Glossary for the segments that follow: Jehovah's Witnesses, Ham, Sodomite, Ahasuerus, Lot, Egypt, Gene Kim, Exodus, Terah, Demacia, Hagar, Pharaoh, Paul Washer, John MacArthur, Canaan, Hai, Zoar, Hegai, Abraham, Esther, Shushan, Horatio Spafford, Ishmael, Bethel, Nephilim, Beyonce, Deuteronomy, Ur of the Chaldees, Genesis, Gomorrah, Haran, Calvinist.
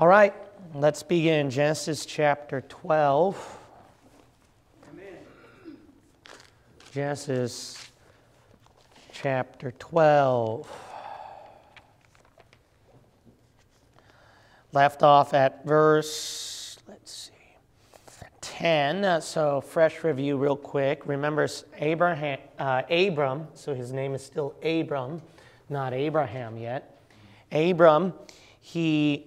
All right, let's begin Genesis chapter 12. Amen. Genesis chapter 12. Left off at verse, 10. So fresh review real quick. Remember Abram, so his name is still Abram, not Abraham yet. Abram, he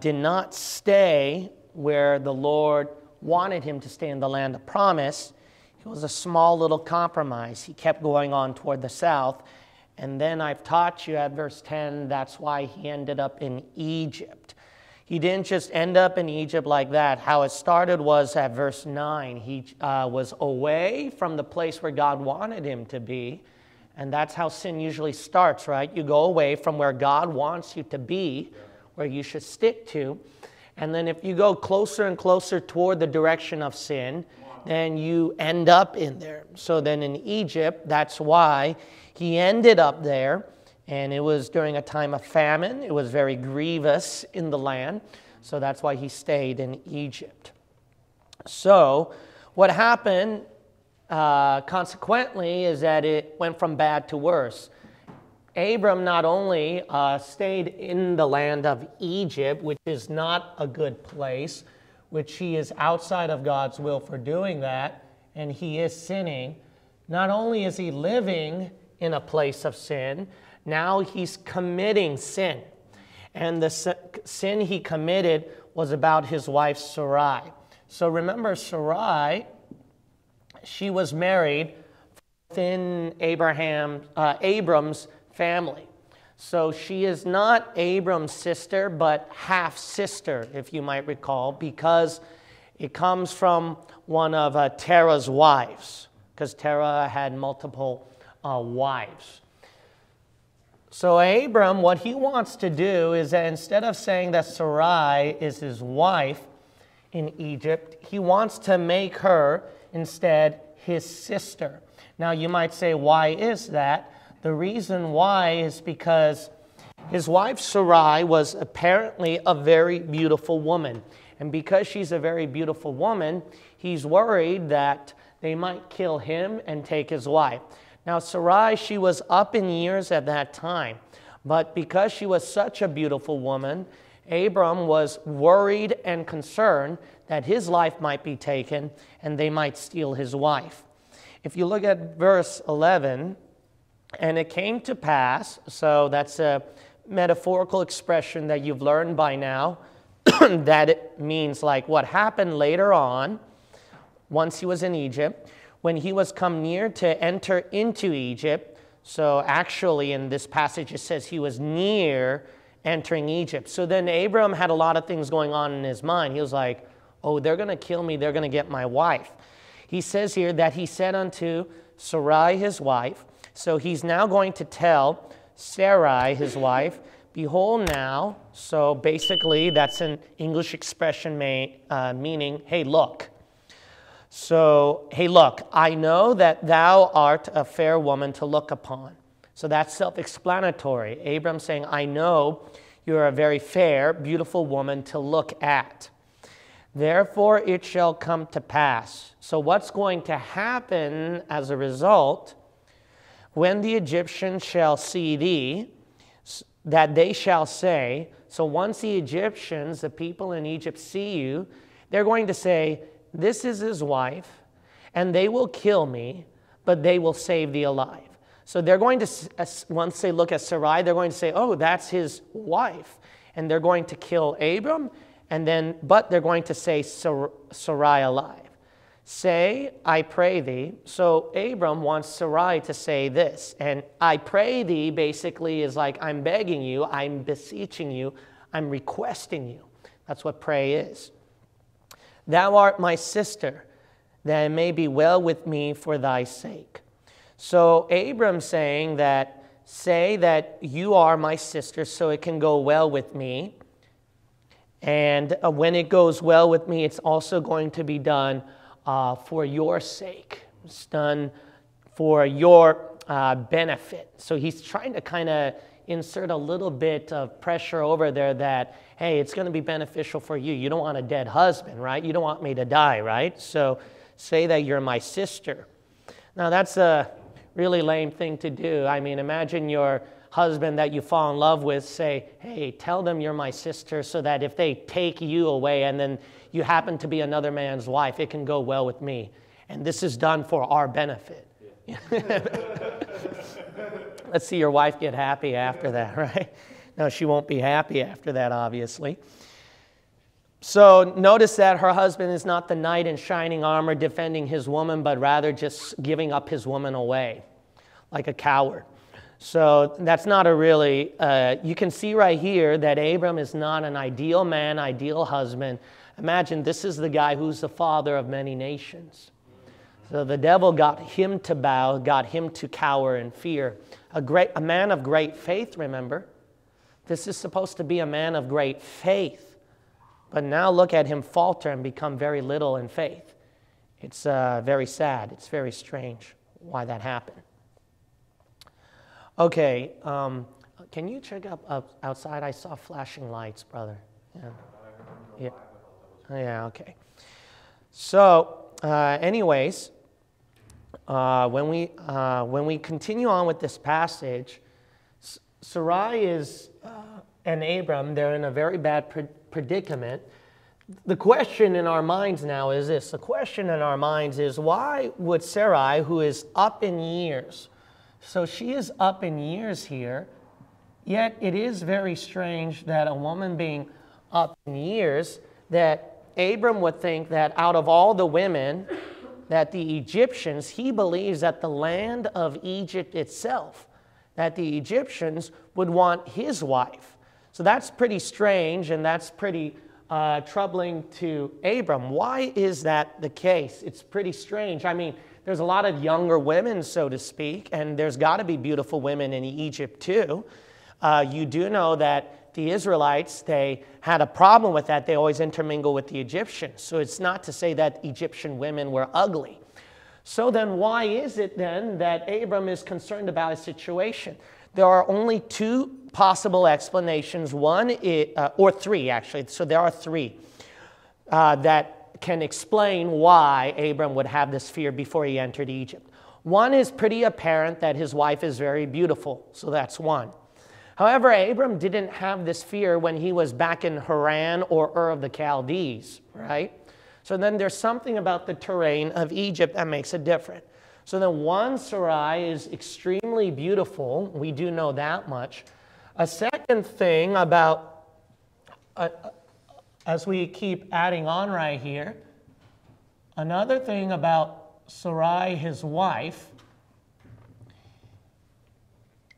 did not stay where the Lord wanted him to stay in the land of promise. It was a small little compromise. He kept going on toward the south. And then I've taught you at verse 10, that's why he ended up in Egypt. He didn't just end up in Egypt like that. How it started was at verse 9. He was away from the place where God wanted him to be. And that's how sin usually starts, right? You go away from where God wants you to be, where you should stick to. And then if you go closer and closer toward the direction of sin, then you end up in there. So then in Egypt, that's why he ended up there. And it was during a time of famine. It was very grievous in the land. So that's why he stayed in Egypt. So what happened consequently is that it went from bad to worse. Abram not only stayed in the land of Egypt, which is not a good place, which he is outside of God's will for doing that, and he is sinning. Not only is he living in a place of sin, now he's committing sin. And the sin he committed was about his wife Sarai. So remember Sarai, she was married within Abram's family. So she is not Abram's sister, but half-sister, if you might recall, because it comes from one of Terah's wives, because Terah had multiple wives. So Abram, what he wants to do is that instead of saying that Sarai is his wife in Egypt, he wants to make her instead his sister. Now you might say, why is that? The reason why is because his wife Sarai was apparently a very beautiful woman. And because she's a very beautiful woman, he's worried that they might kill him and take his wife. Now Sarai, she was up in years at that time. But because she was such a beautiful woman, Abram was worried and concerned that his life might be taken and they might steal his wife. If you look at verse 11... And it came to pass, so that's a metaphorical expression that you've learned by now, that it means like what happened later on, once he was in Egypt, when he was come near to enter into Egypt. So actually in this passage it says he was near entering Egypt. So then Abram had a lot of things going on in his mind. He was like, oh, they're going to kill me, they're going to get my wife. He says here that he said unto Sarai his wife, so he's now going to tell Sarai, his wife, behold now, so basically that's an English expression meaning, hey, look. So, hey, look, I know that thou art a fair woman to look upon. So that's self-explanatory. Abram saying, I know you're a very fair, beautiful woman to look at. Therefore it shall come to pass. So what's going to happen as a result? When the Egyptians shall see thee, that they shall say, so once the Egyptians, the people in Egypt, see you, they're going to say, this is his wife, and they will kill me, but they will save thee alive. So they're going to, once they look at Sarai, they're going to say, oh, that's his wife. And they're going to kill Abram, and then, but they're going to say Sarai alive. Say, I pray thee. So Abram wants Sarai to say this. And I pray thee basically is like, I'm begging you, I'm beseeching you, I'm requesting you. That's what pray is. Thou art my sister, that it may be well with me for thy sake. So Abram saying that, say that you are my sister so it can go well with me. And when it goes well with me, it's also going to be done for your sake. It's done for your benefit. So he's trying to kind of insert a little bit of pressure over there that, hey, it's going to be beneficial for you. You don't want a dead husband, right? You don't want me to die, right? So say that you're my sister. Now, that's a really lame thing to do. I mean, imagine your husband that you fall in love with say, hey, tell them you're my sister so that if they take you away and then you happen to be another man's wife, it can go well with me. And this is done for our benefit. Yeah. Let's see your wife get happy after that, right? No, she won't be happy after that, obviously. So notice that her husband is not the knight in shining armor defending his woman, but rather just giving up his woman away like a coward. So that's not a really, you can see right here that Abram is not an ideal man, ideal husband. Imagine this is the guy who's the father of many nations. So the devil got him to bow, got him to cower in fear. A man of great faith, remember. This is supposed to be a man of great faith. But now look at him falter and become very little in faith. It's very sad. It's very strange why that happened. Okay, can you check up outside? I saw flashing lights, brother. Yeah, okay. So, anyways, when we continue on with this passage, Sarai is, and Abram, they're in a very bad predicament. The question in our minds now is this. The question in our minds is, why would Sarai, who is up in years, so she is up in years here, yet it is very strange that a woman being up in years, that Abram would think that out of all the women, that the Egyptians, he believes that the land of Egypt itself, that the Egyptians would want his wife. So that's pretty strange and that's pretty troubling to Abram. Why is that the case? It's pretty strange. I mean, there's a lot of younger women, so to speak, and there's got to be beautiful women in Egypt too. You do know that the Israelites, they had a problem with that. They always intermingle with the Egyptians. So it's not to say that Egyptian women were ugly. So then why is it then that Abram is concerned about his situation? There are only two possible explanations. One is, or three actually. So there are three that can explain why Abram would have this fear before he entered Egypt. One is pretty apparent that his wife is very beautiful, so that's one. However, Abram didn't have this fear when he was back in Haran or Ur of the Chaldees, right? So then there's something about the terrain of Egypt that makes it different. So then one, Sarai is extremely beautiful. We do know that much. A second thing about... as we keep adding on right here, another thing about Sarai, his wife,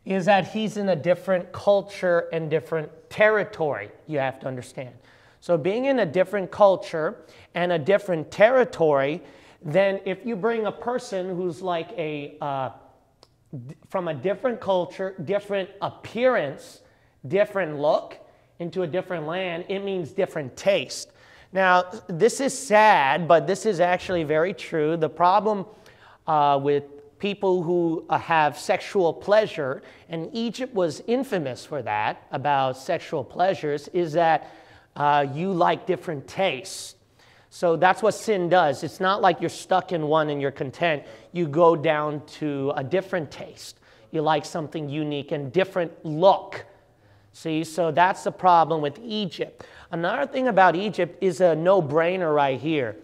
is that he's in a different culture and different territory, you have to understand. So being in a different culture and a different territory, then if you bring a person who's like a, from a different culture, different appearance, different look, into a different land, it means different taste. Now, this is sad, but this is actually very true. The problem with people who have sexual pleasure, and Egypt was infamous for that, about sexual pleasures, is that you like different tastes. So that's what sin does. It's not like you're stuck in one and you're content. You go down to a different taste. You like something unique and different look. See, so that's the problem with Egypt. Another thing about Egypt is a no-brainer right here.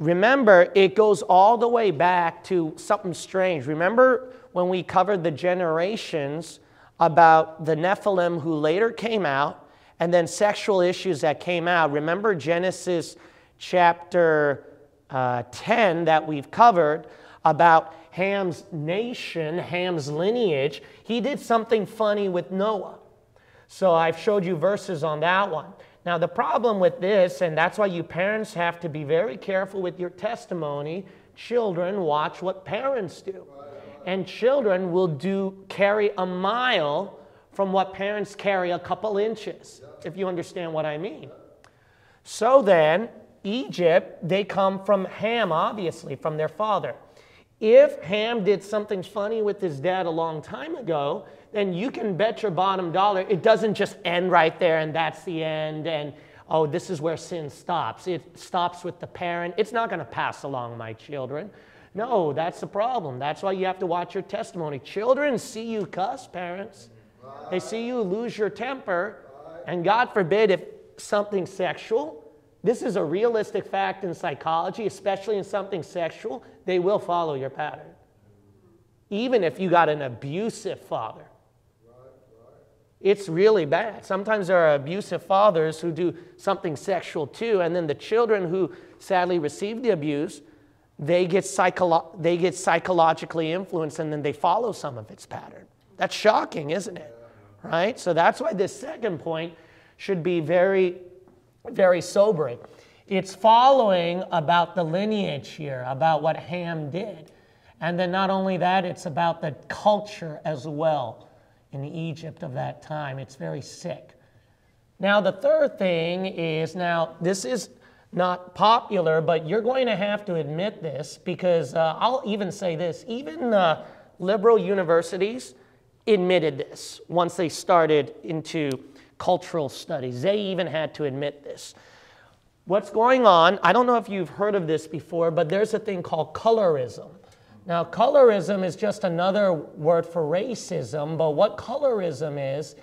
Remember, it goes all the way back to something strange. Remember when we covered the generations about the Nephilim who later came out and then sexual issues that came out. Remember Genesis chapter 10 that we've covered about Ham's nation, Ham's lineage. He did something funny with Noah. So I've showed you verses on that one. Now the problem with this, and that's why you parents have to be very careful with your testimony, children watch what parents do. And children will carry a mile from what parents carry a couple inches, if you understand what I mean. So then, Egypt, they come from Ham, obviously, from their father. If Ham did something funny with his dad a long time ago, then you can bet your bottom dollar it doesn't just end right there and that's the end and, oh, this is where sin stops. It stops with the parent. It's not going to pass along, my children. No, that's the problem. That's why you have to watch your testimony. Children see you cuss, parents. They see you lose your temper. And God forbid if something sexual, this is a realistic fact in psychology, especially in something sexual, they will follow your pattern. Even if you got an abusive father. It's really bad. Sometimes there are abusive fathers who do something sexual too, and then the children who sadly receive the abuse, they get psychologically influenced, and then they follow some of its pattern. That's shocking, isn't it? Right? So that's why this second point should be very, very sobering. It's following about the lineage here, about what Ham did. And then not only that, it's about the culture as well in Egypt of that time. It's very sick. Now the third thing is, now this is not popular, but you're going to have to admit this because I'll even say this, even liberal universities admitted this once they started into cultural studies. They even had to admit this. What's going on, I don't know if you've heard of this before, but there's a thing called colorism. Now, colorism is just another word for racism, but what colorism is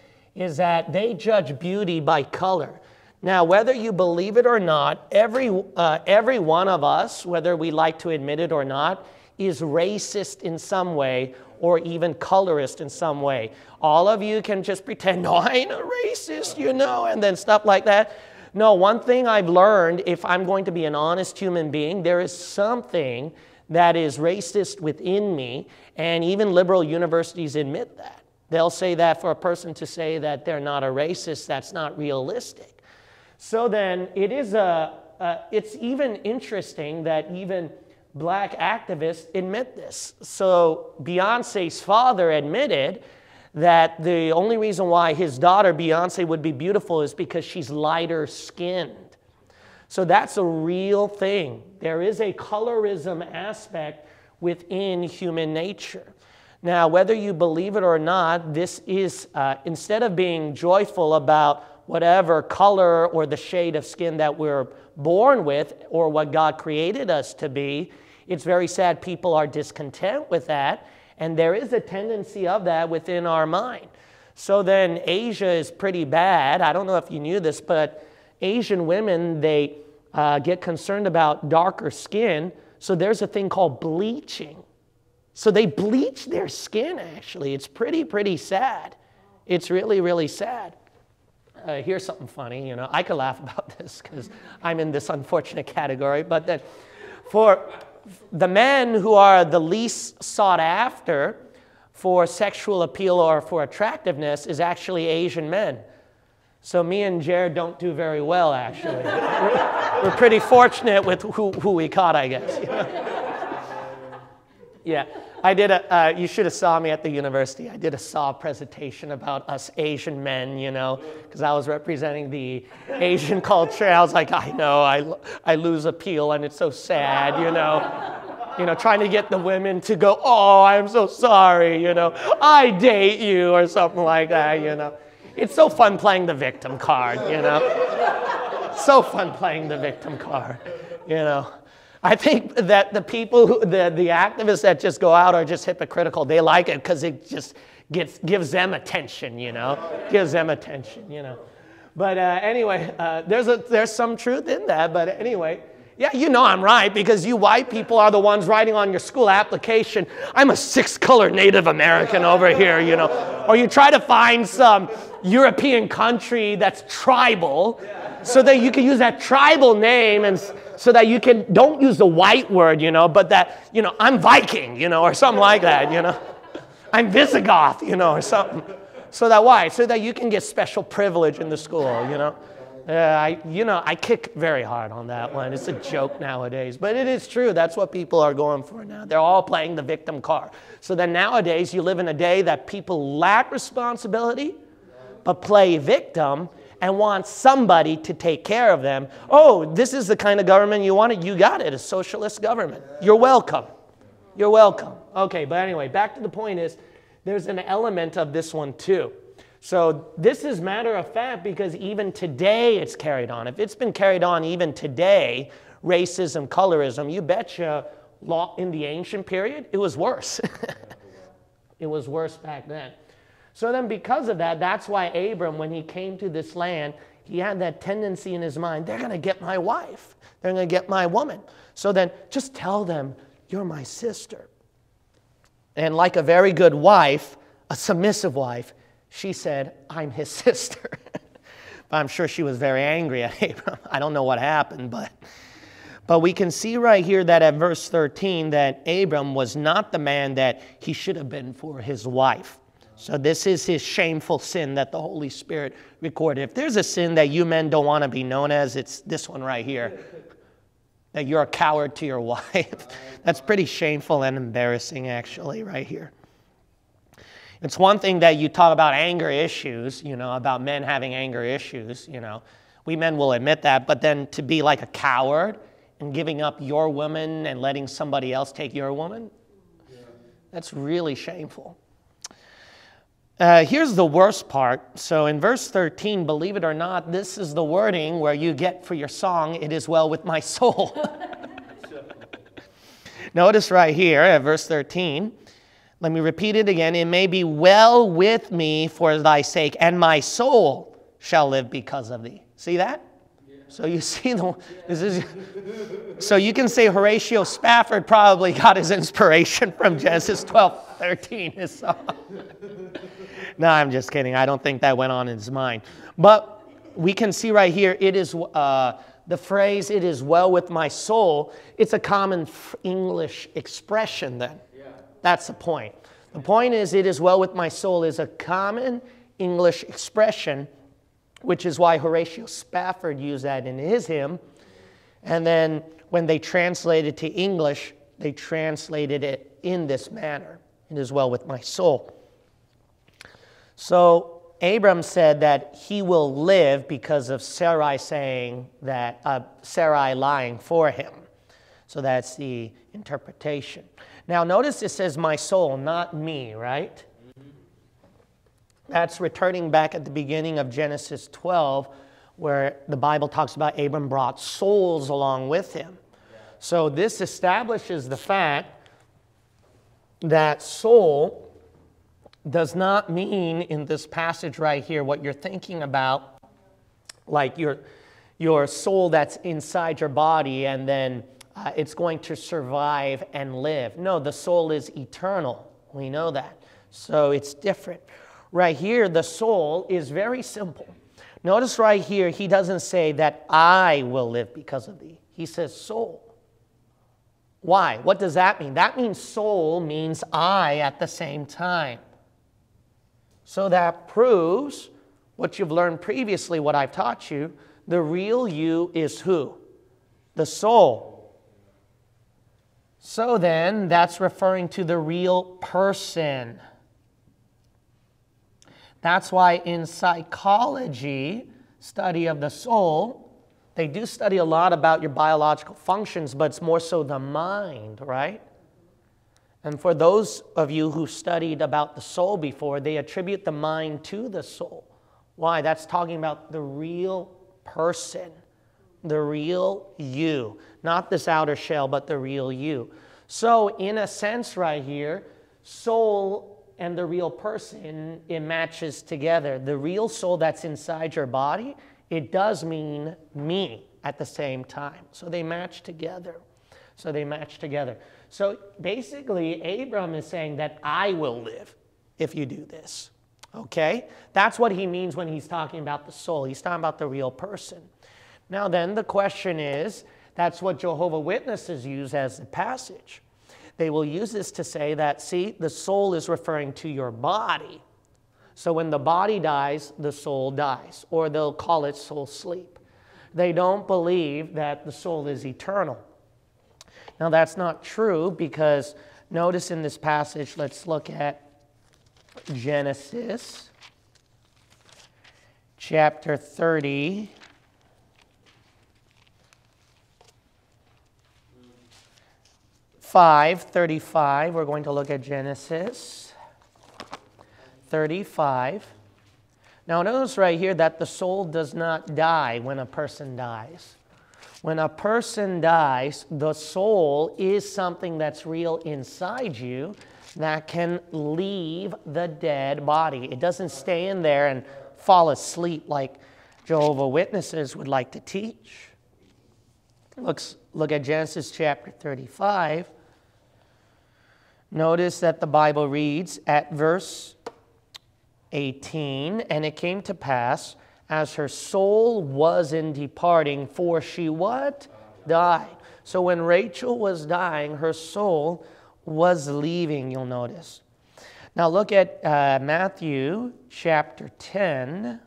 that they judge beauty by color. Now, whether you believe it or not, every one of us, whether we like to admit it or not, is racist in some way or even colorist in some way. All of you can just pretend, no, I ain't a racist, you know, and then stuff like that. No, one thing I've learned, if I'm going to be an honest human being, there is something that is racist within me, and even liberal universities admit that. They'll say that for a person to say that they're not a racist, that's not realistic. So then it is it's even interesting that even Black activists admit this. So Beyonce's father admitted that the only reason why his daughter, Beyonce, would be beautiful is because she's lighter skinned. So that's a real thing. There is a colorism aspect within human nature. Now, whether you believe it or not, this is, instead of being joyful about whatever color or the shade of skin that we're born with or what God created us to be, it's very sad people are discontent with that, and there is a tendency of that within our mind. So then Asia is pretty bad. I don't know if you knew this, but Asian women, they get concerned about darker skin, so there's a thing called bleaching. So they bleach their skin, actually. It's pretty sad. It's really, really sad. Here's something funny, you know, I could laugh about this because I'm in this unfortunate category, but then for the men who are the least sought after for sexual appeal or for attractiveness is actually Asian men. So me and Jared don't do very well, actually. We're pretty fortunate with who we caught, I guess. You know? Yeah. I did a, you should have saw me at the university. I did a presentation about us Asian men, you know, because I was representing the Asian culture. I was like, I know, I lose appeal and it's so sad, you know. You know, trying to get the women to go, oh, I'm so sorry, you know, I date you or something like that, you know. It's so fun playing the victim card, you know. So fun playing the victim card, you know. I think that the people, the activists that just go out are just hypocritical. They like it because it just gives them attention, you know, gives them attention, you know. But anyway, there's some truth in that. But anyway, yeah, you know I'm right because you white people are the ones writing on your school application, I'm a six-color Native American over here, you know. Or you try to find some European country that's tribal so that you can use that tribal name and so that you can, don't use the white word, you know, but that, you know, I'm Viking, you know, or something like that, you know. I'm Visigoth, you know, or something. So that why? So that you can get special privilege in the school, you know. You know, I kick very hard on that one. It's a joke nowadays, but it is true. That's what people are going for now. They're all playing the victim card. So then nowadays you live in a day that people lack responsibility, but play victim and want somebody to take care of them. Oh, this is the kind of government you wanted. You got it, a socialist government. You're welcome. You're welcome. Okay, but anyway, back to the point is there's an element of this one too. So this is matter of fact because even today it's carried on. If it's been carried on even today, racism, colorism, you betcha in the ancient period, it was worse. It was worse back then. So then because of that, that's why Abram, when he came to this land, he had that tendency in his mind, they're going to get my wife. They're going to get my woman. So then just tell them, you're my sister. And like a very good wife, a submissive wife, she said, I'm his sister. But I'm sure she was very angry at Abram. I don't know what happened, but we can see right here that at verse 13 that Abram was not the man that he should have been for his wife. So this is his shameful sin that the Holy Spirit recorded. If there's a sin that you men don't want to be known as, it's this one right here. That you're a coward to your wife. That's pretty shameful and embarrassing actually right here. It's one thing that you talk about anger issues, you know, about men having anger issues, you know. We men will admit that, but then to be like a coward and giving up your woman and letting somebody else take your woman, that's really shameful. Here's the worst part. So in verse 13, believe it or not, this is the wording where you get for your song, It Is Well With My Soul. Notice right here at verse 13. Let me repeat it again. It may be well with me for thy sake, and my soul shall live because of thee. See that? Yeah. So you see, this is, so you can say Horatio Spafford probably got his inspiration from Genesis 12:13, his song. No, I'm just kidding. I don't think that went on in his mind. But we can see right here, it is the phrase, it is well with my soul. It's a common English expression then. Yeah. That's the point. The point is, it is well with my soul is a common English expression, which is why Horatio Spafford used that in his hymn. And then when they translated to English, they translated it in this manner. It is well with my soul. So Abram said that he will live because of Sarai saying that, Sarai lying for him. So that's the interpretation. Now notice it says my soul, not me, right? Mm-hmm. That's returning back at the beginning of Genesis 12 where the Bible talks about Abram brought souls along with him. Yeah. So this establishes the fact that soul does not mean in this passage right here what you're thinking about, like your soul that's inside your body and then it's going to survive and live. No, the soul is eternal. We know that. So it's different. Right here, the soul is very simple. Notice right here, he doesn't say that I will live because of thee. He says soul. Why? What does that mean? That means soul means I at the same time. So that proves what you've learned previously, what I've taught you. The real you is who? The soul. So then, that's referring to the real person. That's why in psychology, study of the soul, they do study a lot about your biological functions, but it's more so the mind, right? And for those of you who studied about the soul before, they attribute the mind to the soul. Why? That's talking about the real person, the real you. Not this outer shell, but the real you. So in a sense right here, soul and the real person, it matches together. The real soul that's inside your body, it does mean me at the same time. So they match together. So they match together. So basically, Abram is saying that I will live if you do this, okay? That's what he means when he's talking about the soul. He's talking about the real person. Now then, the question is, that's what Jehovah's Witnesses use as the passage. They will use this to say that, see, the soul is referring to your body. So when the body dies, the soul dies, or they'll call it soul sleep. They don't believe that the soul is eternal. Now, that's not true because notice in this passage, let's look at Genesis chapter 30. 5:35. We're going to look at Genesis 35. Now notice right here that the soul does not die when a person dies. When a person dies, the soul is something that's real inside you that can leave the dead body. It doesn't stay in there and fall asleep like Jehovah's Witnesses would like to teach. Look at Genesis chapter 35. Notice that the Bible reads at verse 18, and it came to pass as her soul was in departing, for she what? Died. So when Rachel was dying, her soul was leaving, you'll notice. Now look at Matthew chapter 10,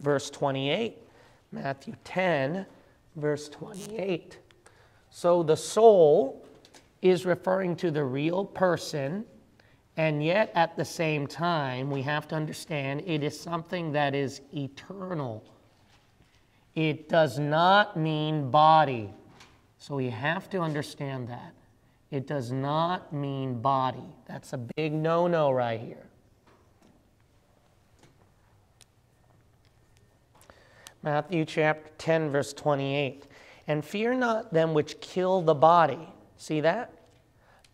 verse 28. Matthew 10, verse 28. So the soul is referring to the real person, and yet at the same time, we have to understand it is something that is eternal. It does not mean body. So we have to understand that. It does not mean body. That's a big no-no right here. Matthew chapter 10, verse 28. And fear not them which kill the body. See that?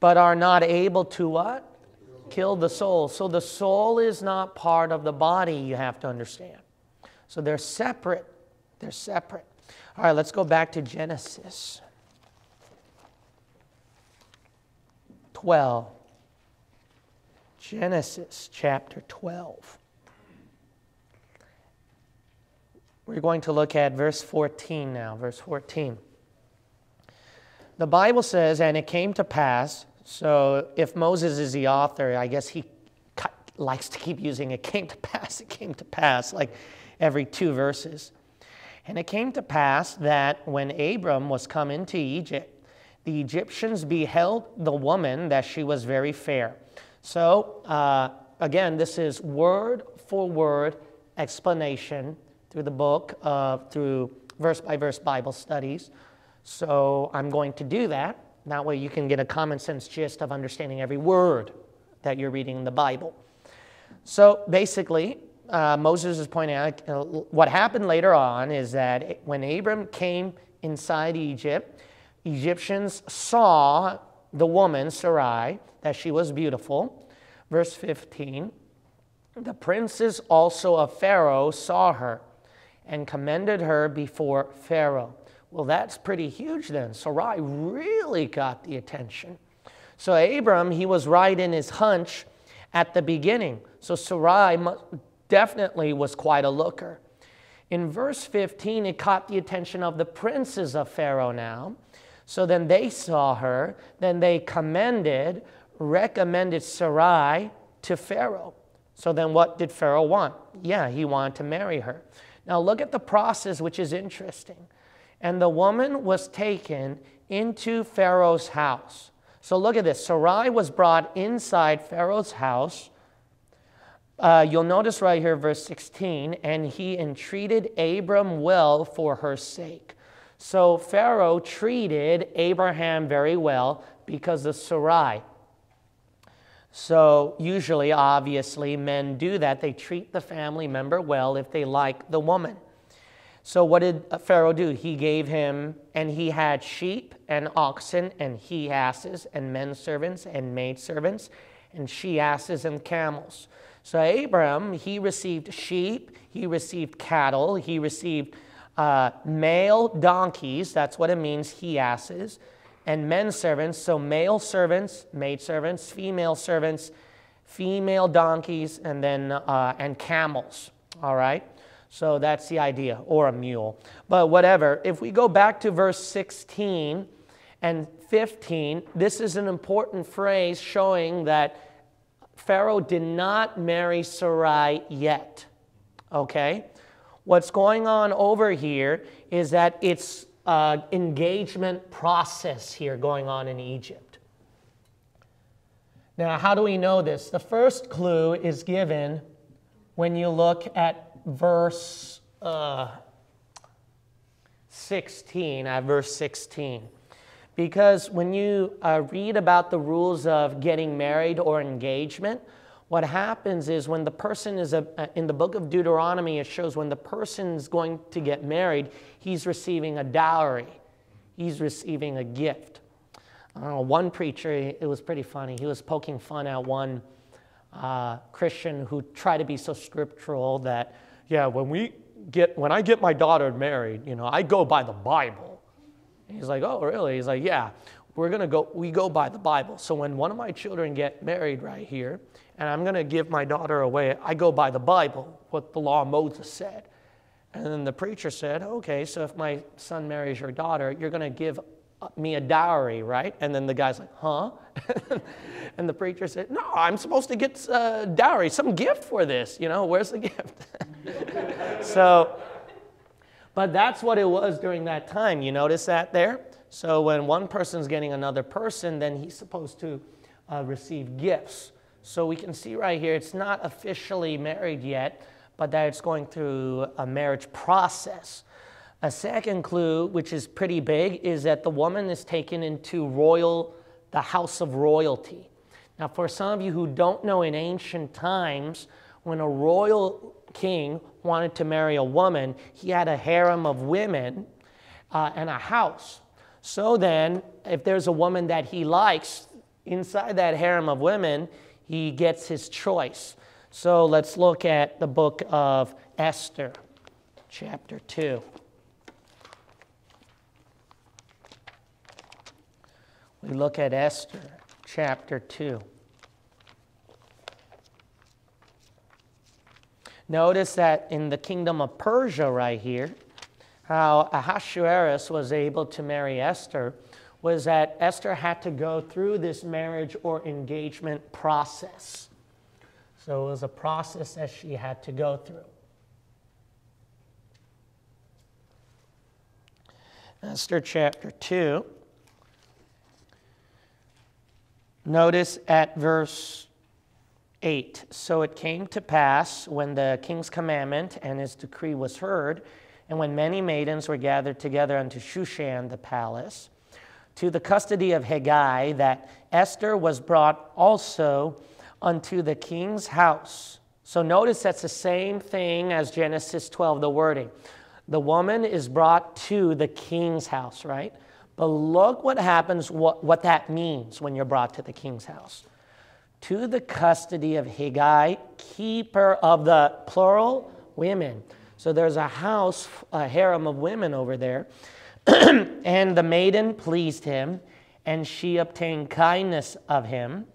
But are not able to what? Kill the soul. So the soul is not part of the body, you have to understand. So they're separate. They're separate. All right, let's go back to Genesis 12. Genesis chapter 12. We're going to look at verse 14 now. Verse 14. The Bible says, and it came to pass. So if Moses is the author, I guess he likes to keep using it came to pass, like every two verses. And it came to pass that when Abram was come into Egypt, the Egyptians beheld the woman that she was very fair. So again, this is word for word explanation through the book, through verse by verse Bible studies. So I'm going to do that. That way you can get a common sense gist of understanding every word that you're reading in the Bible. So basically, Moses is pointing out what happened later on is that when Abram came inside Egypt, Egyptians saw the woman, Sarai, that she was beautiful. Verse 15, the princes also of Pharaoh saw her and commended her before Pharaoh. Well, that's pretty huge then. Sarai really got the attention. So Abram, he was right in his hunch at the beginning. So Sarai definitely was quite a looker. In verse 15, it caught the attention of the princes of Pharaoh now. So then they saw her, then they recommended Sarai to Pharaoh. So then what did Pharaoh want? Yeah, he wanted to marry her. Now look at the process, which is interesting. And the woman was taken into Pharaoh's house. So look at this. Sarai was brought inside Pharaoh's house. You'll notice right here, verse 16, and he entreated Abram well for her sake. So Pharaoh treated Abraham very well because of Sarai. So usually, obviously, men do that. They treat the family member well if they like the woman. So what did Pharaoh do? He gave him, and he had sheep and oxen and he asses and men servants and maid servants and she asses and camels. So Abram, he received sheep, he received cattle, he received male donkeys, that's what it means, he asses, and men servants, so male servants, maid servants, female donkeys, and then and camels, all right? So that's the idea, or a mule. But whatever, if we go back to verse 16 and 15, this is an important phrase showing that Pharaoh did not marry Sarai yet, okay? What's going on over here is that it's engagement process here going on in Egypt. Now, how do we know this? The first clue is given when you look at verse 16. Because when you read about the rules of getting married or engagement, what happens is when the person is, in the book of Deuteronomy, it shows when the person's going to get married, he's receiving a dowry. He's receiving a gift. One preacher, it was pretty funny. He was poking fun at one Christian who tried to be so scriptural that, yeah, when I get my daughter married, you know, I go by the Bible. And he's like, oh, really? He's like, yeah, we go by the Bible. So when one of my children get married right here, and I'm going to give my daughter away, I go by the Bible, what the law of Moses said. And then the preacher said, okay, so if my son marries your daughter, you're going to give me a dowry, right? And then the guy's like, huh? And the preacher said, no, I'm supposed to get a dowry, some gift for this. You know, where's the gift? So, but that's what it was during that time. You notice that there? So when one person's getting another person, then he's supposed to receive gifts. So we can see right here, it's not officially married yet, but that it's going through a marriage process. A second clue, which is pretty big, is that the woman is taken into the house of royalty. Now, for some of you who don't know, in ancient times, when a royal king wanted to marry a woman, he had a harem of women and a house. So then, if there's a woman that he likes, inside that harem of women, he gets his choice. So let's look at the book of Esther, chapter 2. We look at Esther, chapter 2. Notice that in the kingdom of Persia right here, how Ahasuerus was able to marry Esther was that Esther had to go through this marriage or engagement process. So it was a process that she had to go through. Esther chapter 2. Notice at verse 8. So it came to pass when the king's commandment and his decree was heard, and when many maidens were gathered together unto Shushan the palace, to the custody of Hegai, that Esther was brought also unto the king's house. So notice that's the same thing as Genesis 12, the wording. The woman is brought to the king's house, right? But look what happens, what that means when you're brought to the king's house. To the custody of Hegai, keeper of the plural women. So there's a house, a harem of women over there. And the maiden pleased him, and she obtained kindness of him,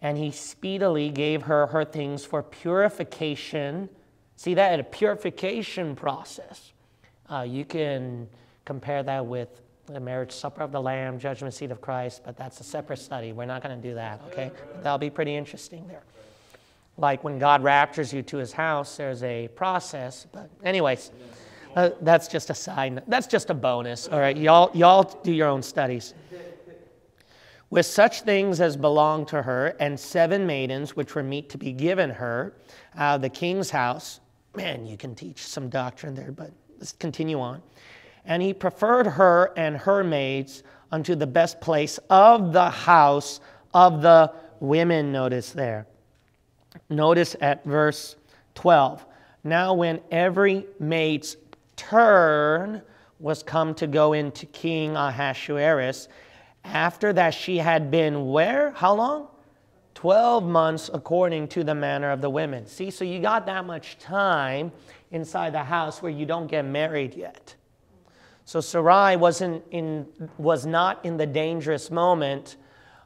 and he speedily gave her her things for purification. See that, a purification process. You can compare that with the marriage supper of the Lamb, judgment seat of Christ, but that's a separate study. We're not going to do that, okay? That'll be pretty interesting there. Like when God raptures you to his house, there's a process, but anyways. That's just a side note. That's just a bonus. All right, y'all do your own studies. With such things as belonged to her, and 7 maidens which were meet to be given her, the king's house. Man, you can teach some doctrine there, but let's continue on. And he preferred her and her maids unto the best place of the house of the women. Notice there. Notice at verse 12. Now when every maid's turn was come to go into King Ahasuerus, after that she had been where? How long? 12 months according to the manner of the women. See, so you got that much time inside the house where you don't get married yet. So Sarai was not in the dangerous moment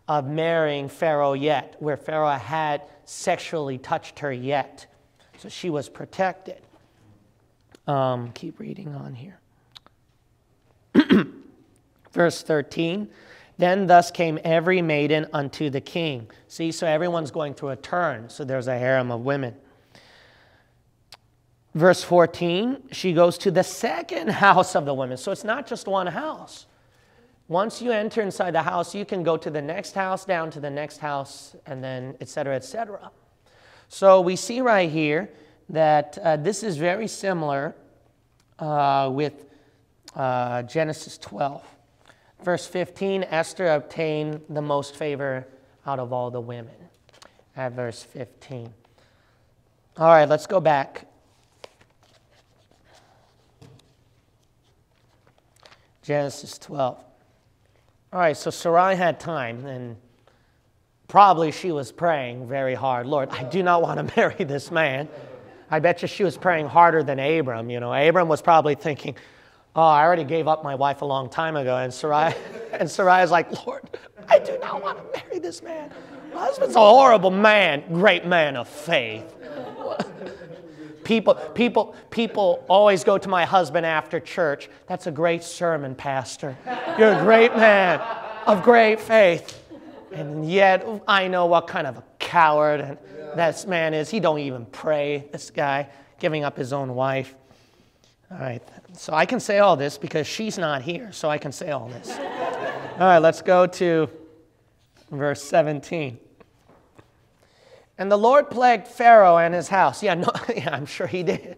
of marrying Pharaoh yet, where Pharaoh had sexually touched her yet. So she was protected. Keep reading on here. Verse 13, then thus came every maiden unto the king. See, so everyone's going through a turn, so there's a harem of women. Verse 14, she goes to the second house of the women. So it's not just one house. Once you enter inside the house, you can go to the next house, down to the next house, and then et cetera, et cetera. So we see right here that this is very similar with Genesis 12. Verse 15, Esther obtained the most favor out of all the women. At verse 15. All right, let's go back. Genesis 12. All right, so Sarai had time, and probably she was praying very hard. Lord, I do not want to marry this man. I bet you she was praying harder than Abram. You know, Abram was probably thinking, oh, I already gave up my wife a long time ago. And Sarai is like, Lord, I do not want to marry this man. My husband's a horrible man, great man of faith. People always go to my husband after church. That's a great sermon, Pastor. You're a great man of great faith. And yet, I know what kind of a coward this man is. He don't even pray, this guy, giving up his own wife. All right, so I can say all this because she's not here, so I can say all this. All right, let's go to verse 17. And the Lord plagued Pharaoh and his house. Yeah, I'm sure he did.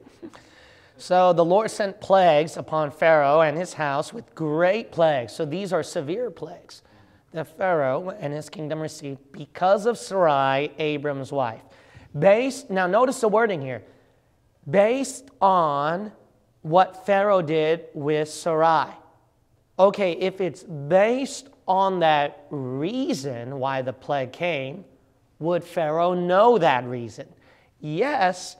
So the Lord sent plagues upon Pharaoh and his house with great plagues. So these are severe plagues that Pharaoh and his kingdom received because of Sarai, Abram's wife. Now notice the wording here. Based on what Pharaoh did with Sarai. Okay, if it's based on that reason why the plague came, would Pharaoh know that reason? Yes,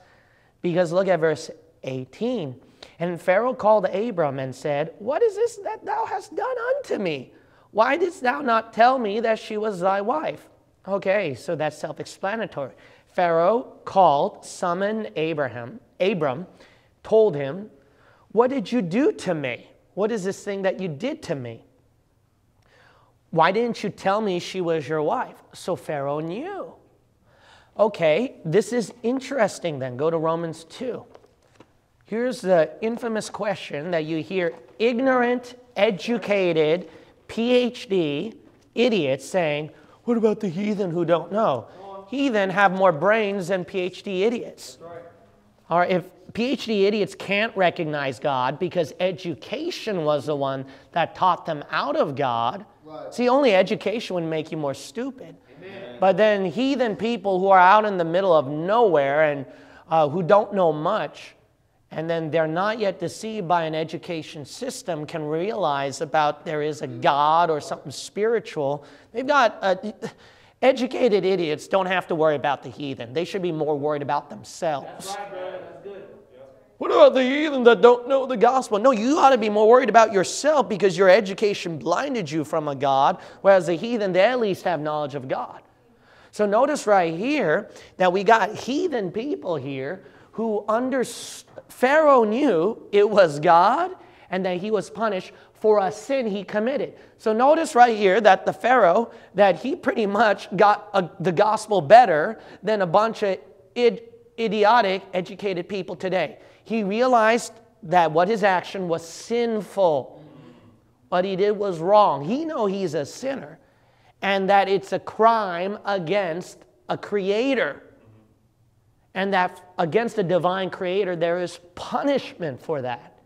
because look at verse 18. And Pharaoh called Abram and said, What is this that thou hast done unto me? Why didst thou not tell me that she was thy wife? Okay, so that's self-explanatory. Pharaoh called, summoned Abram, told him, What did you do to me? What is this thing that you did to me? Why didn't you tell me she was your wife? So Pharaoh knew. Okay, this is interesting then. Go to Romans 2. Here's the infamous question that you hear ignorant, educated, PhD idiots saying, What about the heathen who don't know? Heathen have more brains than PhD idiots. That's right. Or if PhD idiots can't recognize God because education was the one that taught them out of God, see, only education would make you more stupid. Amen. But then heathen people who are out in the middle of nowhere and who don't know much, and then they're not yet deceived by an education system, can realize about there is a God or something spiritual. They've got educated idiots don't have to worry about the heathen. They should be more worried about themselves. That's right, brother. That's good. What about the heathen that don't know the gospel? No, you ought to be more worried about yourself because your education blinded you from a God, whereas the heathen, they at least have knowledge of God. So notice right here that we got heathen people here who Pharaoh knew it was God and that he was punished for a sin he committed. So notice right here that the Pharaoh, that he pretty much got the gospel better than a bunch of idiotic, educated people today. He realized that what his action was sinful. What he did was wrong. He knows he's a sinner and that it's a crime against a creator. And that against a divine creator, there is punishment for that.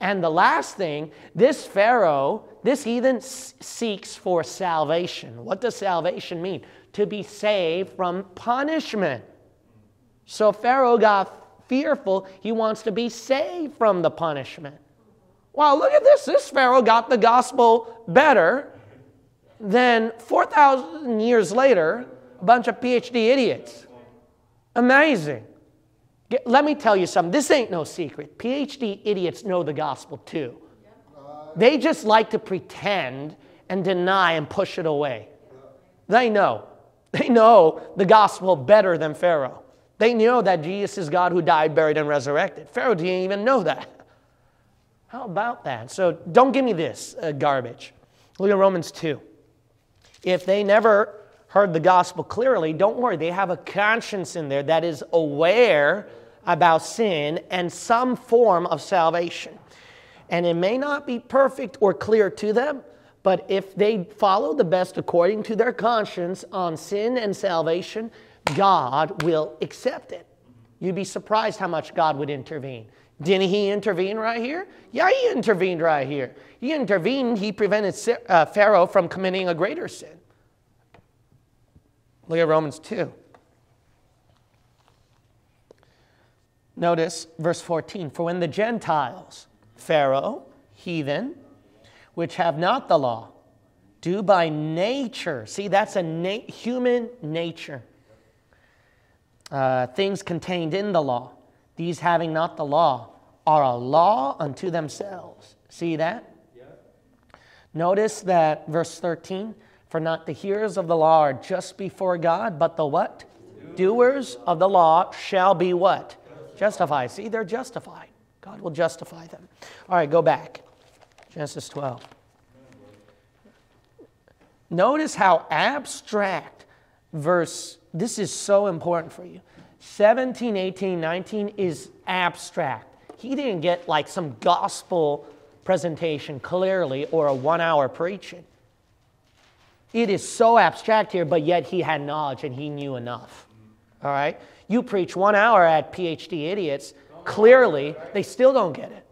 And the last thing, this Pharaoh, this heathen seeks for salvation. What does salvation mean? To be saved from punishment. So Pharaoh got fearful, he wants to be saved from the punishment. Wow, look at this. This Pharaoh got the gospel better than 4,000 years later, a bunch of PhD idiots. Amazing. Let me tell you something. This ain't no secret. PhD idiots know the gospel too. They just like to pretend and deny and push it away. They know. They know the gospel better than Pharaoh. They knew that Jesus is God who died, buried, and resurrected. Pharaoh didn't even know that. How about that? So don't give me this garbage. Look at Romans 2. If they never heard the gospel clearly, don't worry. They have a conscience in there that is aware about sin and some form of salvation. And it may not be perfect or clear to them, but if they follow the best according to their conscience on sin and salvation, God will accept it. You'd be surprised how much God would intervene. Didn't he intervene right here? Yeah, he intervened right here. He intervened. He prevented Pharaoh from committing a greater sin. Look at Romans 2. Notice verse 14. For when the Gentiles, Pharaoh, heathen, which have not the law, do by nature. See, that's a human nature. Things contained in the law. These having not the law are a law unto themselves. See that? Yeah. Notice that verse 13. For not the hearers of the law are just before God, but the what? Doers of the law shall be what? Justified. See, they're justified. God will justify them. All right, go back. Genesis 12. Notice how abstract verse, this is so important for you. 17, 18, 19 is abstract. He didn't get like some gospel presentation clearly or a one-hour preaching. It is so abstract here, but yet he had knowledge and he knew enough. All right? You preach 1 hour at PhD idiots, clearly they still don't get it.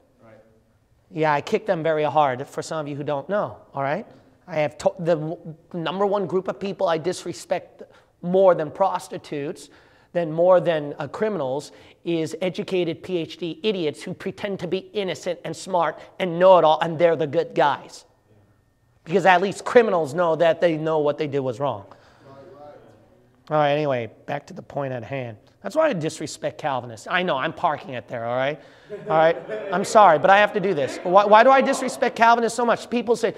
Yeah, I kick them very hard for some of you who don't know. All right? I have the number one group of people I disrespect more than prostitutes, more than criminals, is educated PhD idiots who pretend to be innocent and smart and know-it-all, and they're the good guys. Because at least criminals know that they know what they did was wrong. All right, anyway, back to the point at hand. That's why I disrespect Calvinists. I know, I'm parking it there, all right? All right, I'm sorry, but I have to do this. Why do I disrespect Calvinists so much? People say,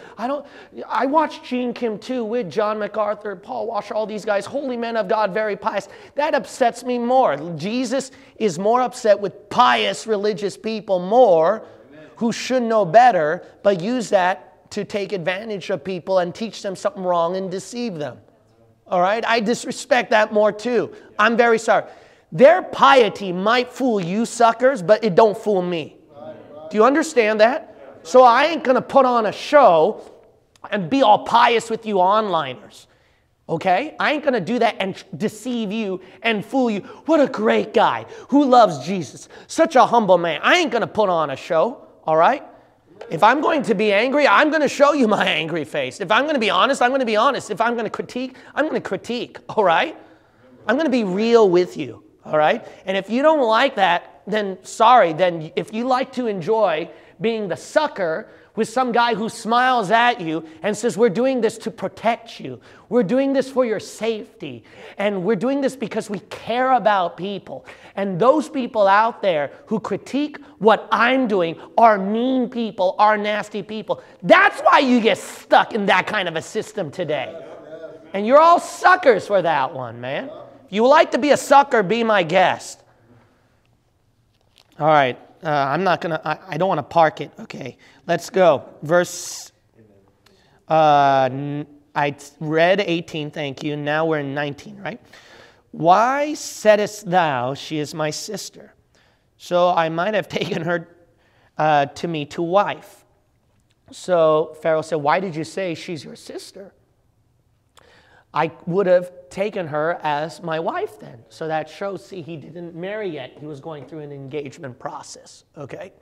I watched Gene Kim too with John MacArthur, Paul Washer, all these guys, holy men of God, very pious. That upsets me more. Jesus is more upset with pious religious people more, amen, who should know better, but use that to take advantage of people and teach them something wrong and deceive them. All right? I disrespect that more too. I'm very sorry. Their piety might fool you suckers, but it don't fool me. Right. Do you understand that? Yeah. So I ain't going to put on a show and be all pious with you onliners. Okay? I ain't going to do that and deceive you and fool you. What a great guy who loves Jesus. Such a humble man. I ain't going to put on a show. All right? If I'm going to be angry, I'm going to show you my angry face. If I'm going to be honest, I'm going to be honest. If I'm going to critique, I'm going to critique, all right? I'm going to be real with you, all right? And if you don't like that, then sorry. Then if you like to enjoy being the sucker with some guy who smiles at you and says, we're doing this to protect you. We're doing this for your safety. And we're doing this because we care about people. And those people out there who critique what I'm doing are mean people, are nasty people. That's why you get stuck in that kind of a system today. And you're all suckers for that one, man. If you like to be a sucker, be my guest. All right. I'm not going to, I don't want to park it. Okay, let's go. Verse, I read 18, thank you. Now we're in 19, right? Why saidest thou, she is my sister? So I might have taken her to me to wife. So Pharaoh said, why did you say she's your sister? I would have taken her as my wife then. So that shows, see, he didn't marry yet. He was going through an engagement process, okay?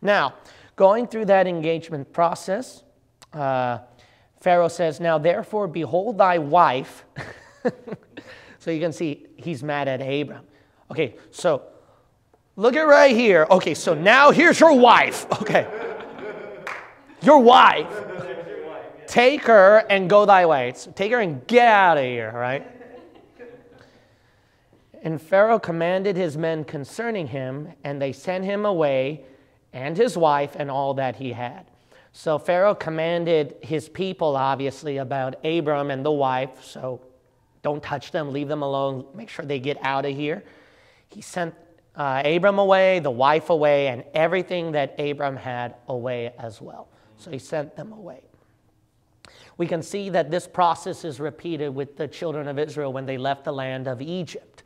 Now, going through that engagement process, Pharaoh says, now therefore behold thy wife. So you can see he's mad at Abram. Okay, so look at right here. Okay, so now here's your wife, okay? Your wife. Take her and go thy way. So take her and get out of here, right? And Pharaoh commanded his men concerning him, and they sent him away and his wife and all that he had. So Pharaoh commanded his people, obviously, about Abram and the wife. So don't touch them, leave them alone, make sure they get out of here. He sent Abram away, the wife away, and everything that Abram had away as well. So he sent them away. We can see that this process is repeated with the children of Israel when they left the land of Egypt,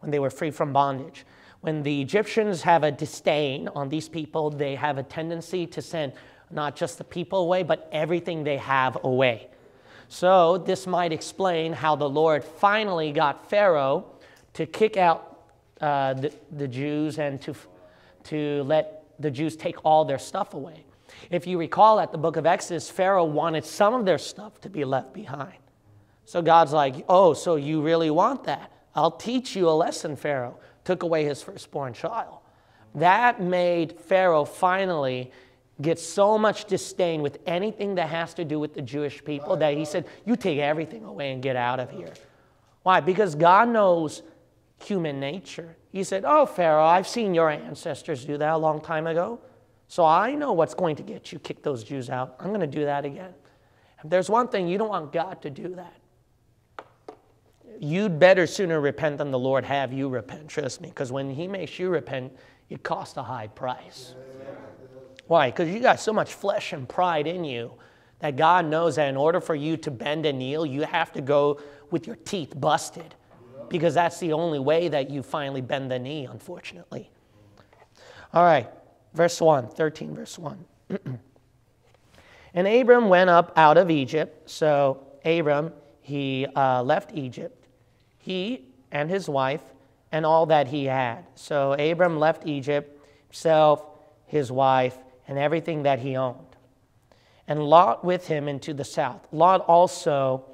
when they were free from bondage. When the Egyptians have a disdain on these people, they have a tendency to send not just the people away, but everything they have away. So this might explain how the Lord finally got Pharaoh to kick out the Jews and to to let the Jews take all their stuff away. If you recall at the book of Exodus, Pharaoh wanted some of their stuff to be left behind. So God's like, oh, so you really want that? I'll teach you a lesson, Pharaoh. Took away his firstborn child. That made Pharaoh finally get so much disdain with anything that has to do with the Jewish people that he said, you take everything away and get out of here. Why? Because God knows human nature. He said, oh, Pharaoh, I've seen your ancestors do that a long time ago. So I know what's going to get you, kick those Jews out. I'm going to do that again. If there's one thing, you don't want God to do that. You'd better sooner repent than the Lord have you repent, trust me. Because when he makes you repent, it costs a high price. Amen. Why? Because you got so much flesh and pride in you that God knows that in order for you to bend and kneel, you have to go with your teeth busted. Because that's the only way that you finally bend the knee, unfortunately. All right, verse 1, 13 verse 1. And Abram went up out of Egypt. So Abram, he left Egypt, he and his wife, and all that he had. So Abram left Egypt, himself, his wife, and everything that he owned. And Lot with him into the south. Lot also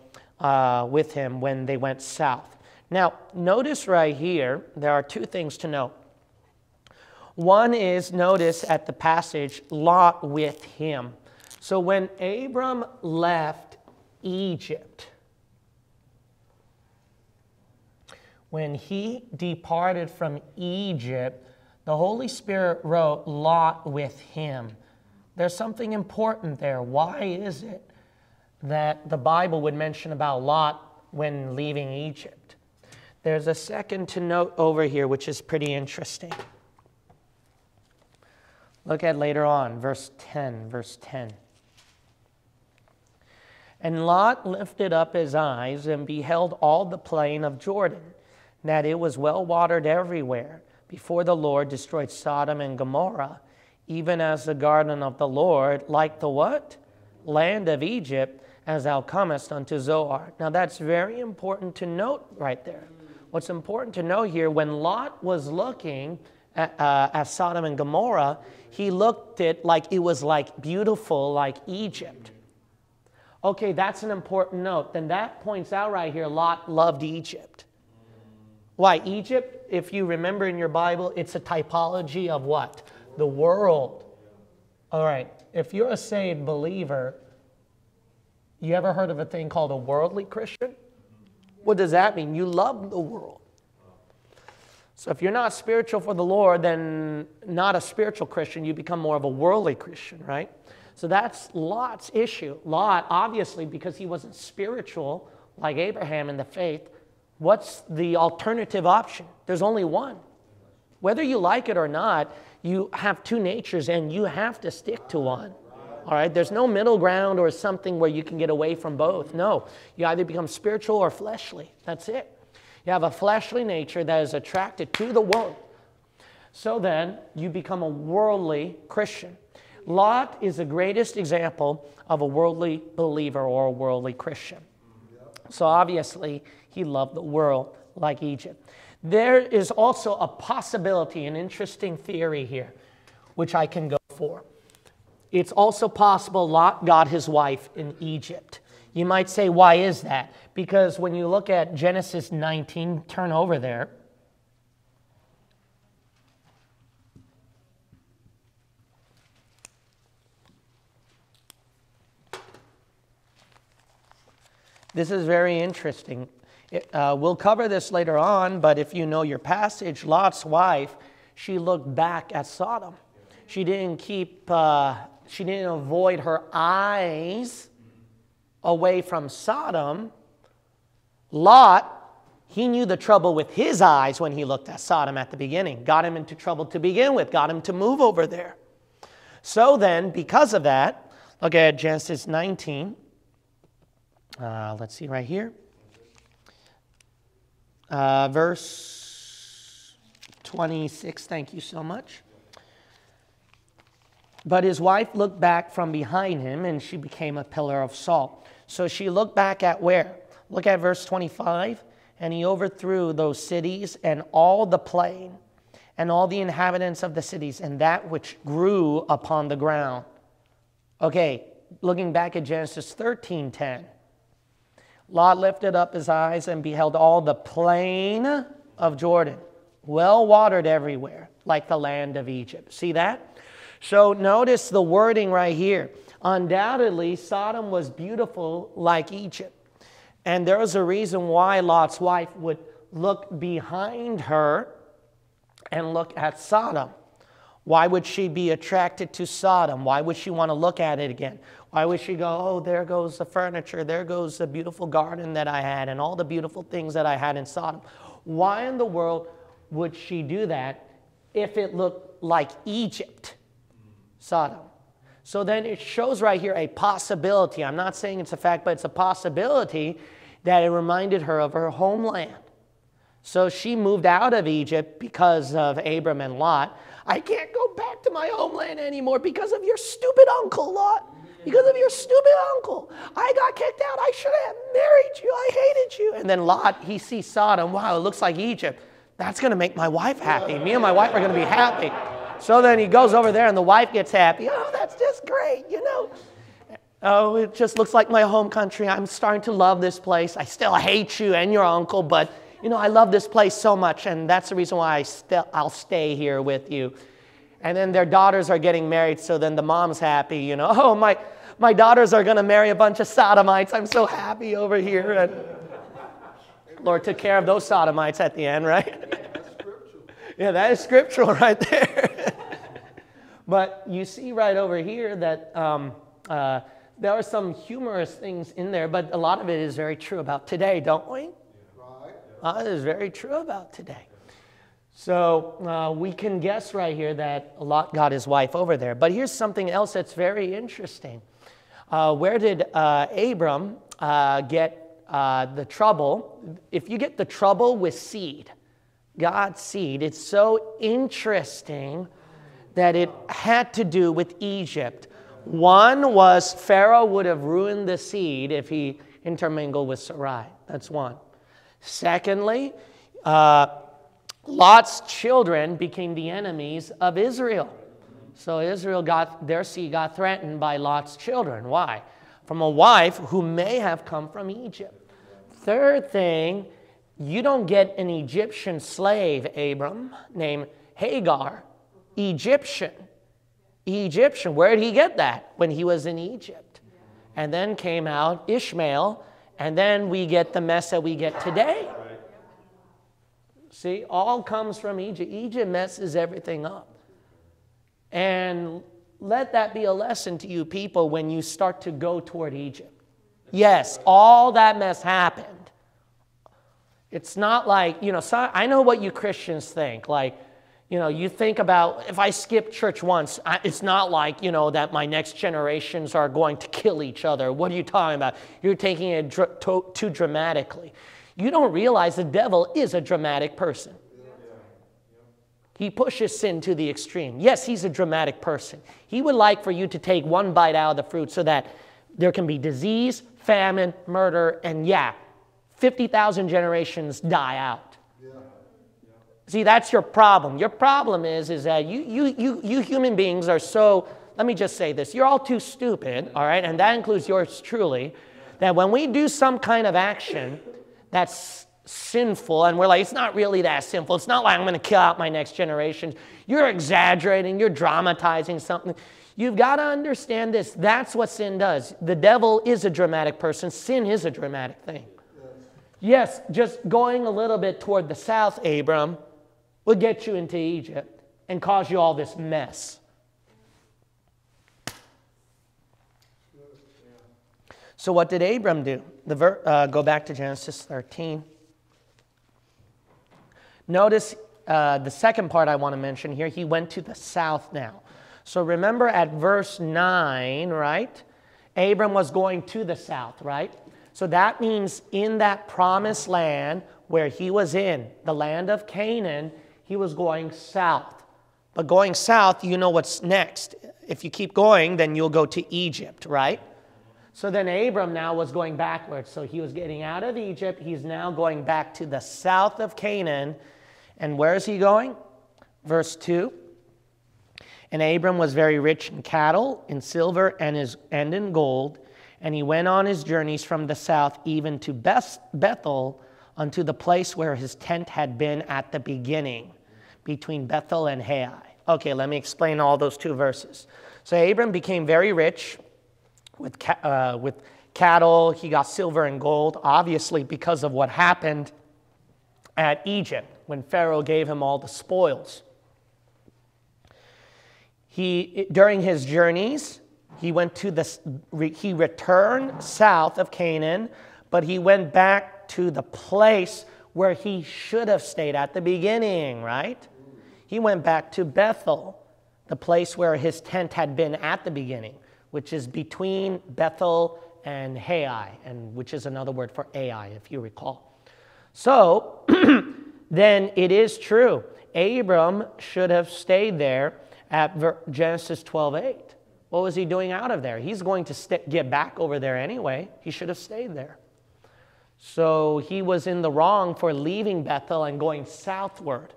with him when they went south. Now, notice right here, there are two things to note. One is, notice at the passage, Lot with him. So when Abram left Egypt, when he departed from Egypt, the Holy Spirit wrote Lot with him. There's something important there. Why is it that the Bible would mention about Lot when leaving Egypt? There's a second to note over here, which is pretty interesting. Look at later on, verse 10, verse 10. And Lot lifted up his eyes and beheld all the plain of Jordan, that it was well watered everywhere, before the Lord destroyed Sodom and Gomorrah, even as the garden of the Lord, like the what? Land of Egypt, as thou comest unto Zoar. Now that's very important to note right there. What's important to know here, when Lot was looking at Sodom and Gomorrah, he looked at like it was like beautiful, like Egypt. Okay, that's an important note. Then that points out right here, Lot loved Egypt. Why? Egypt, if you remember in your Bible, it's a typology of what? The world. All right. If you're a saved believer, you ever heard of a thing called a worldly Christian? What does that mean? You love the world. So if you're not spiritual for the Lord, then not a spiritual Christian, you become more of a worldly Christian, right? So that's Lot's issue. Lot, obviously, because he wasn't spiritual like Abraham in the faith, what's the alternative option? There's only one. Whether you like it or not, you have two natures and you have to stick to one. All right? There's no middle ground or something where you can get away from both. No. You either become spiritual or fleshly. That's it. You have a fleshly nature that is attracted to the world. So then you become a worldly Christian. Lot is the greatest example of a worldly believer or a worldly Christian. So obviously, he loved the world like Egypt. There is also a possibility, an interesting theory here, which I can go for. It's also possible Lot got his wife in Egypt. You might say, why is that? Because when you look at Genesis 19, turn over there. This is very interesting. We'll cover this later on, but if you know your passage, Lot's wife, she looked back at Sodom. She didn't keep, she didn't avoid her eyes away from Sodom. Lot, he knew the trouble with his eyes when he looked at Sodom at the beginning. Got him into trouble to begin with, got him to move over there. So then, because of that, look at Genesis 19. Let's see right here. Verse 26, thank you so much. But his wife looked back from behind him, and she became a pillar of salt. So she looked back at where? Look at verse 25. And he overthrew those cities and all the plain, and all the inhabitants of the cities, and that which grew upon the ground. Okay, looking back at Genesis 13:10. Lot lifted up his eyes and beheld all the plain of Jordan, well watered everywhere, like the land of Egypt. See that? So notice the wording right here. Undoubtedly, Sodom was beautiful like Egypt. And there was a reason why Lot's wife would look behind her and look at Sodom. Why would she be attracted to Sodom? Why would she want to look at it again? Why would she go, oh, there goes the furniture, there goes the beautiful garden that I had and all the beautiful things that I had in Sodom? Why in the world would she do that if it looked like Egypt, Sodom? So then it shows right here a possibility. I'm not saying it's a fact, but it's a possibility that it reminded her of her homeland. So she moved out of Egypt because of Abram and Lot. I can't go back to my homeland anymore because of your stupid uncle, Lot. Because of your stupid uncle. I got kicked out. I should have married you. I hated you. And then Lot, he sees Sodom. Wow, it looks like Egypt. That's going to make my wife happy. Me and my wife are going to be happy. So then he goes over there and the wife gets happy. Oh, that's just great, you know. Oh, it just looks like my home country. I'm starting to love this place. I still hate you and your uncle, but, you know, I love this place so much, and that's the reason why I'll stay here with you. And then their daughters are getting married, so then the mom's happy, you know. Oh, my daughters are going to marry a bunch of sodomites. I'm so happy over here. And Lord took care of those sodomites at the end, right? Yeah, that is scriptural right there. But you see right over here that there are some humorous things in there, but a lot of it is very true about today, don't we? Right. It is very true about today. So we can guess right here that Lot got his wife over there. But here's something else that's very interesting. Where did Abram get the trouble? If you get the trouble with seed, God's seed. It's so interesting that it had to do with Egypt. One was Pharaoh would have ruined the seed if he intermingled with Sarai. That's one. Secondly, Lot's children became the enemies of Israel. So Israel their seed got threatened by Lot's children. Why? From a wife who may have come from Egypt. Third thing, you don't get an Egyptian slave, Abram, named Hagar. Egyptian. Egyptian. Where did he get that? When he was in Egypt. And then came out Ishmael. And then we get the mess that we get today. See, all comes from Egypt. Egypt messes everything up. And let that be a lesson to you people when you start to go toward Egypt. Yes, all that mess happened. It's not like, you know, so I know what you Christians think. Like, you know, you think about, if I skip church once, it's not like, you know, that my next generations are going to kill each other. What are you talking about? You're taking it too dramatically. You don't realize the devil is a dramatic person. He pushes sin to the extreme. Yes, he's a dramatic person. He would like for you to take one bite out of the fruit so that there can be disease, famine, murder, and 50,000 generations die out. Yeah. Yeah. See, that's your problem. Your problem is that you human beings are so, let me just say this, you're all too stupid, all right, and that includes yours truly, that when we do some kind of action that's sinful, and we're like, it's not really that sinful, it's not like I'm going to kill out my next generation, you're exaggerating, you're dramatizing something. You've got to understand this, that's what sin does. The devil is a dramatic person, sin is a dramatic thing. Yes, just going a little bit toward the south, Abram, will get you into Egypt and cause you all this mess. So what did Abram do? Go back to Genesis 13. Notice the second part I want to mention here. He went to the south now. So remember at verse 9, right? Abram was going to the south, right? So that means in that promised land where he was in, the land of Canaan, he was going south. But going south, you know what's next. If you keep going, then you'll go to Egypt, right? So then Abram now was going backwards. So he was getting out of Egypt. He's now going back to the south of Canaan. And where is he going? Verse 2, and Abram was very rich in cattle, in silver, and in gold, and he went on his journeys from the south even to Bethel, unto the place where his tent had been at the beginning, between Bethel and Hai. Okay, let me explain all those two verses. So Abram became very rich with cattle. He got silver and gold, obviously because of what happened at Egypt when Pharaoh gave him all the spoils. During his journeys, he returned south of Canaan, but he went back to the place where he should have stayed at the beginning, right? He went back to Bethel, the place where his tent had been at the beginning, which is between Bethel and Hai, and which is another word for Ai, if you recall. So then it is true. Abram should have stayed there at Genesis 12:8. What was he doing out of there? He's going to get back over there anyway. He should have stayed there. So he was in the wrong for leaving Bethel and going southward.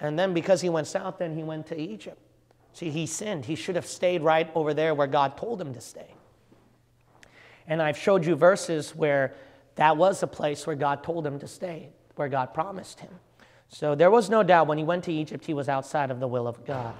And then because he went south, then he went to Egypt. See, he sinned. He should have stayed right over there where God told him to stay. And I've showed you verses where that was a place where God told him to stay, where God promised him. So there was no doubt when he went to Egypt, he was outside of the will of God.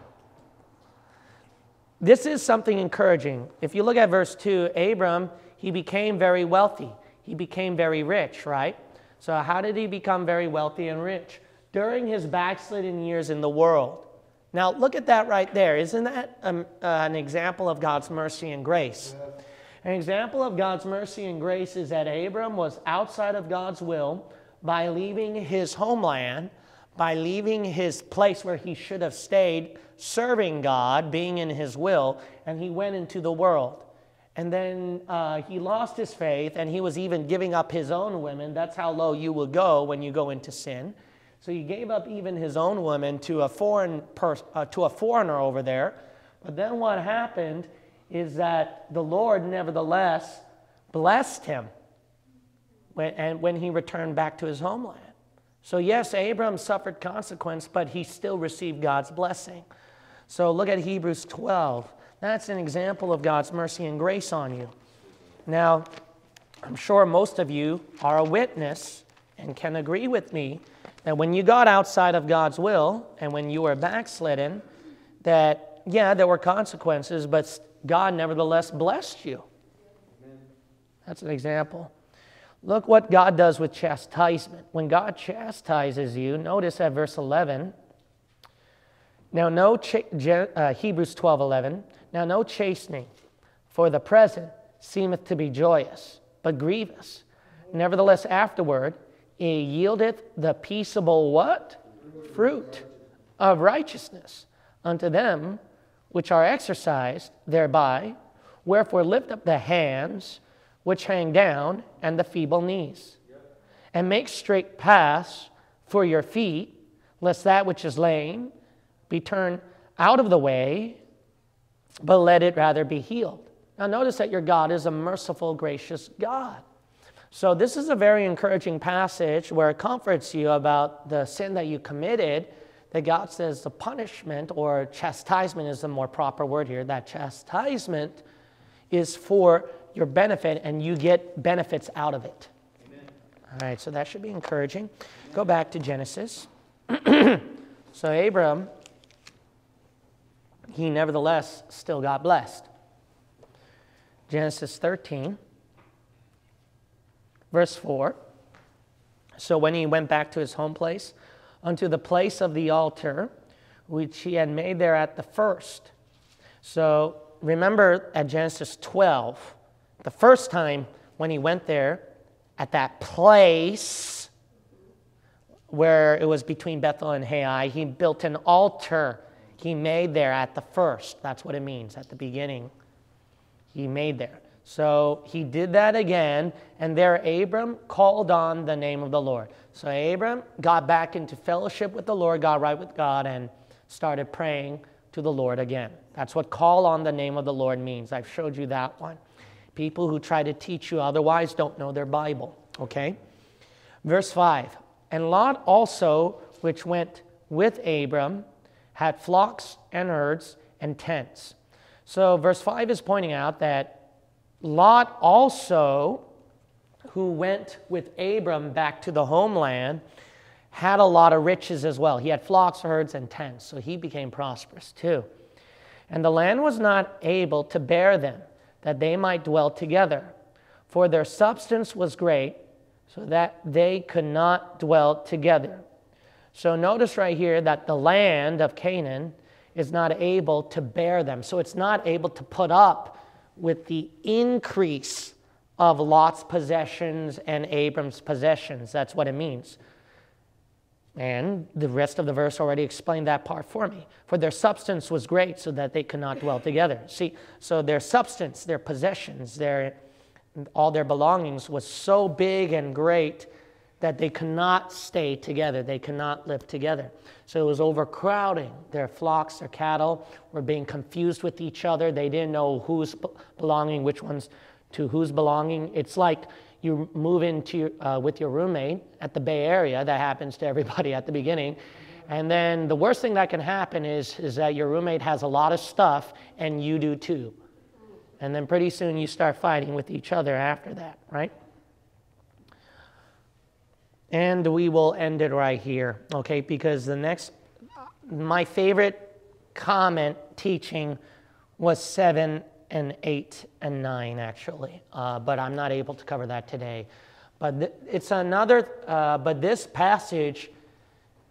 This is something encouraging. If you look at verse 2, Abram, he became very wealthy. He became very rich, right? So how did he become very wealthy and rich? During his backslidden years in the world. Now, look at that right there. Isn't that an example of God's mercy and grace? Yeah. An example of God's mercy and grace is that Abram was outside of God's will by leaving his homeland, by leaving his place where he should have stayed, serving God, being in his will, and he went into the world. And then he lost his faith, and he was even giving up his own women. That's how low you will go when you go into sin. So he gave up even his own woman to a foreigner over there. But then what happened is that the Lord nevertheless blessed him when he returned back to his homeland. So yes, Abram suffered consequence, but he still received God's blessing. So look at Hebrews 12. That's an example of God's mercy and grace on you. Now, I'm sure most of you are a witness and can agree with me that when you got outside of God's will and when you were backslidden, that, yeah, there were consequences, but God nevertheless blessed you. Amen. That's an example. Look what God does with chastisement. When God chastises you, notice at verse 11. Now, Hebrews 12:11. Now, no chastening for the present seemeth to be joyous, but grievous. Nevertheless, afterward, it yieldeth the peaceable what? Fruit of righteousness unto them which are exercised thereby. Wherefore lift up the hands which hang down and the feeble knees, and make straight paths for your feet, lest that which is lame be turned out of the way, but let it rather be healed. Now notice that your God is a merciful, gracious God. So this is a very encouraging passage where it comforts you about the sin that you committed, that God says the punishment, or chastisement is the more proper word here, that chastisement is for your benefit and you get benefits out of it. Amen. All right, so that should be encouraging. Amen. Go back to Genesis. So Abram, he nevertheless still got blessed. Genesis 13. Verse 4, so when he went back to his home place, unto the place of the altar, which he had made there at the first. So remember at Genesis 12, the first time when he went there, at that place where it was between Bethel and Hai, he built an altar he made there at the first. That's what it means, at the beginning, he made there. So he did that again, and there Abram called on the name of the Lord. So Abram got back into fellowship with the Lord, got right with God, and started praying to the Lord again. That's what call on the name of the Lord means. I've showed you that one. People who try to teach you otherwise don't know their Bible, okay? Verse 5, and Lot also, which went with Abram, had flocks and herds and tents. So verse 5 is pointing out that Lot also, who went with Abram back to the homeland, had a lot of riches as well. He had flocks, herds, and tents, so he became prosperous too. And the land was not able to bear them, that they might dwell together. For their substance was great, so that they could not dwell together. So notice right here that the land of Canaan is not able to bear them. So it's not able to put up with the increase of Lot's possessions and Abram's possessions. That's what it means. And the rest of the verse already explained that part for me. For their substance was great, so that they could not dwell together. See, so their substance, their possessions, all their belongings was so big and great that they could not stay together. They could not live together. So it was overcrowding. Their flocks, their cattle were being confused with each other. They didn't know who's belonging, which one's to whose belonging. It's like you move with your roommate at the Bay Area. That happens to everybody at the beginning. And then the worst thing that can happen is that your roommate has a lot of stuff and you do too. And then pretty soon you start fighting with each other after that, right? And we will end it right here, okay? Because my favorite comment teaching was 7 and 8 and 9, actually. But I'm not able to cover that today. But this passage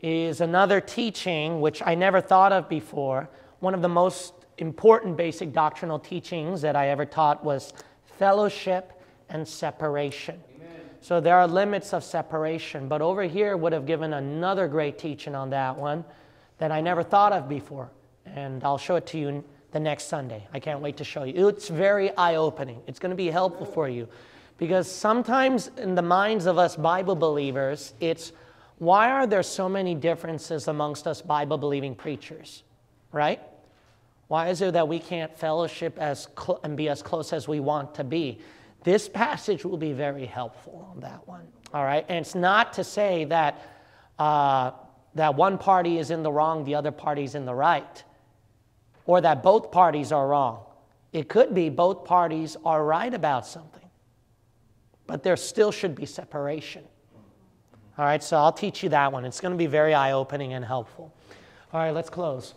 is another teaching which I never thought of before. One of the most important basic doctrinal teachings that I ever taught was fellowship and separation. Amen. So there are limits of separation, but over here would have given another great teaching on that one that I never thought of before, and I'll show it to you the next Sunday. I can't wait to show you. It's very eye-opening. It's going to be helpful for you, because sometimes in the minds of us Bible believers, it's why are there so many differences amongst us Bible-believing preachers, right? Why is it that we can't fellowship and be as close as we want to be? This passage will be very helpful on that one, all right? And it's not to say that, that one party is in the wrong, the other party is in the right, or that both parties are wrong. It could be both parties are right about something, but there still should be separation. All right, so I'll teach you that one. It's going to be very eye-opening and helpful. All right, let's close.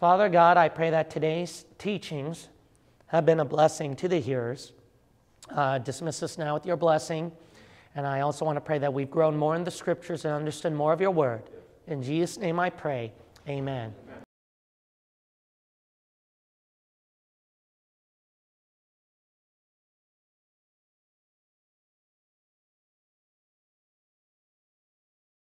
Father God, I pray that today's teachings have been a blessing to the hearers. Dismiss us now with your blessing. And I also want to pray that we've grown more in the scriptures and understood more of your word. In Jesus' name I pray, amen.